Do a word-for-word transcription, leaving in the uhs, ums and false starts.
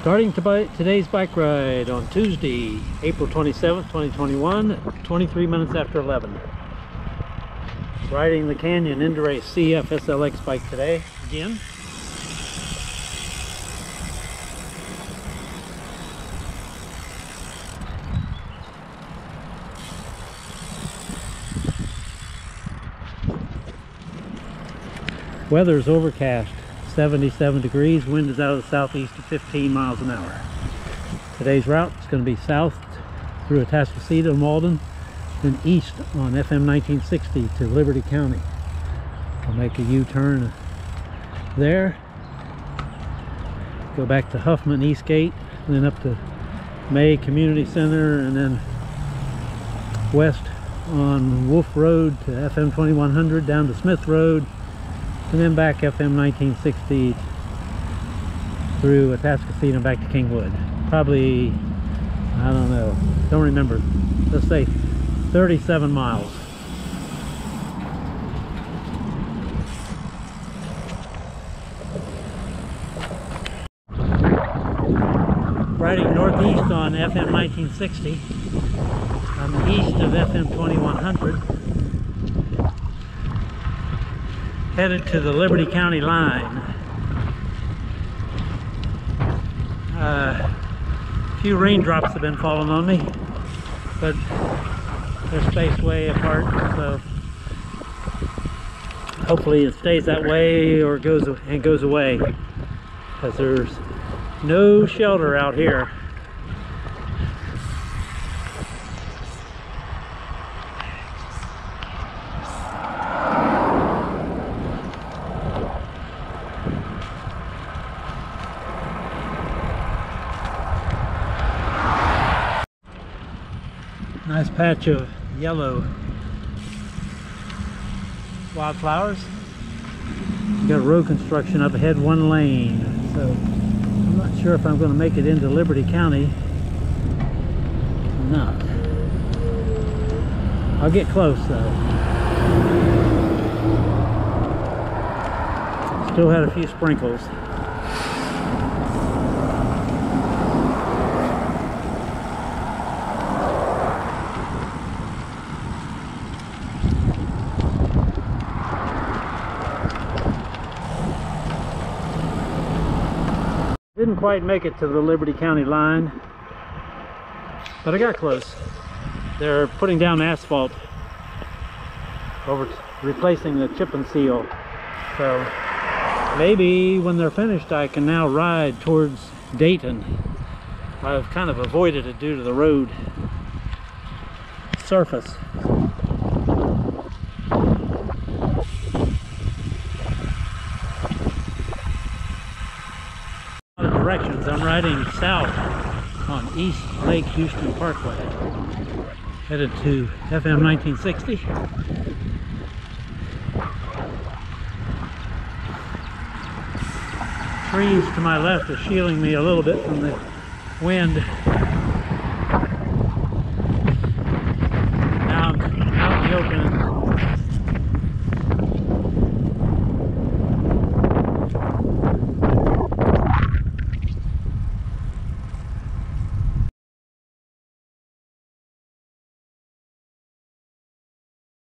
Starting to today's bike ride on Tuesday, April twenty-seventh, twenty twenty-one, at twenty-three minutes after eleven. Riding the Canyon Endurace C F S L X bike today, again. Weather's overcast. seventy-seven degrees, wind is out of the southeast at fifteen miles an hour. Today's route is going to be south through Atascocita and Walden, then east on F M nineteen sixty to Liberty County. I'll make a U-turn there, go back to Huffman East Gate, and then up to May Community Center, and then west on Wolf Road to F M twenty-one hundred, down to Smith Road, and then back F M nineteen sixty through Atascocita and back to Kingwood. Probably, I don't know, don't remember. Let's say thirty-seven miles. Riding northeast on F M nineteen sixty. I'm east of F M twenty-one hundred. Headed to the Liberty County line. Uh, a few raindrops have been falling on me, but they're spaced way apart, so hopefully it stays that way or goes and goes away, because there's no shelter out here. Nice patch of yellow wildflowers. We've got road construction up ahead, one lane. So I'm not sure if I'm going to make it into Liberty County or not. I'll get close though. Still had a few sprinkles. Didn't quite make it to the Liberty County line, but I got close. They're putting down asphalt over replacing the chip and seal, so maybe when they're finished I can now ride towards Dayton. I've kind of avoided it due to the road surface. I'm riding south on East Lake Houston Parkway, headed to F M nineteen sixty. Trees to my left are shielding me a little bit from the wind.